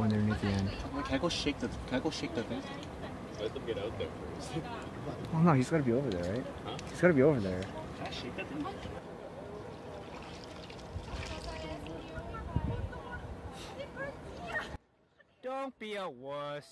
one there near the end. Can I go shake the thing? Let them get out there first. Well, no, he's got to be over there, right? Huh? He's got to be over there. Can I shake that thing? Don't be a wuss.